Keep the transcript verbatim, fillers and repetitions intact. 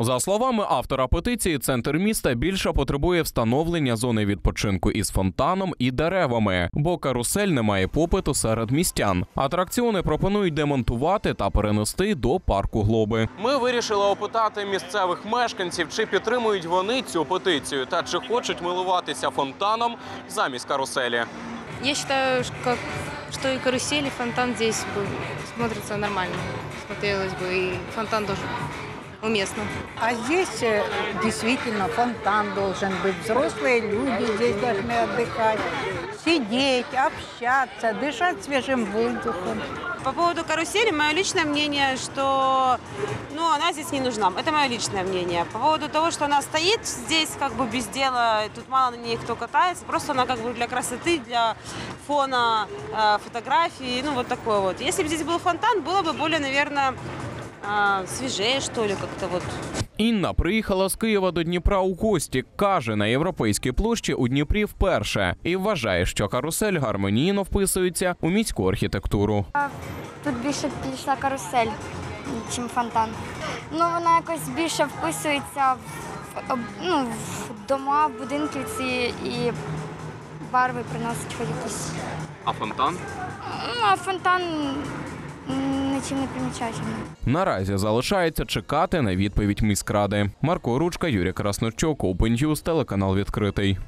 За словами автора петиції, центр міста більше потребує встановлення зони відпочинку із фонтаном і деревами, бо карусель не має попиту серед містян. Атракціони пропонують демонтувати та перенести до парку Глоби. Ми вирішили опитати місцевих мешканців, чи підтримують вони цю петицію та чи хочуть милуватися фонтаном замість каруселі. Я считаю, что и карусель, и фонтан здесь смотрится нормально. Смотрелось бы, и фонтан тоже уместно. А здесь действительно фонтан должен быть. Взрослые люди здесь должны отдыхать, сидеть, общаться, дышать свежим воздухом. По поводу карусели, мое личное мнение, что ну, она здесь не нужна. Это мое личное мнение. По поводу того, что она стоит здесь как бы без дела, тут мало на ней кто катается, просто она как бы для красоты, для фона, фотографии, ну вот такое вот. Если бы здесь был фонтан, было бы более, наверное, свіжіше, що ли, як-то вот. Інна приїхала з Києва до Дніпра у гості. Каже, на Європейській площі у Дніпрі вперше. І вважає, що карусель гармонійно вписується у міську архітектуру. Тут більше підійшла карусель, ніж фонтан. Ну, вона якось більше вписується в, ну, в дома, будинки ці, і барви приносить хоч якісь. А фонтан? Ну, а фонтан... нічим не примічательно. Наразі залишається чекати на відповідь міськради. Марко Ручка, Юрій Краснорчук, Open News, телеканал «Відкритий».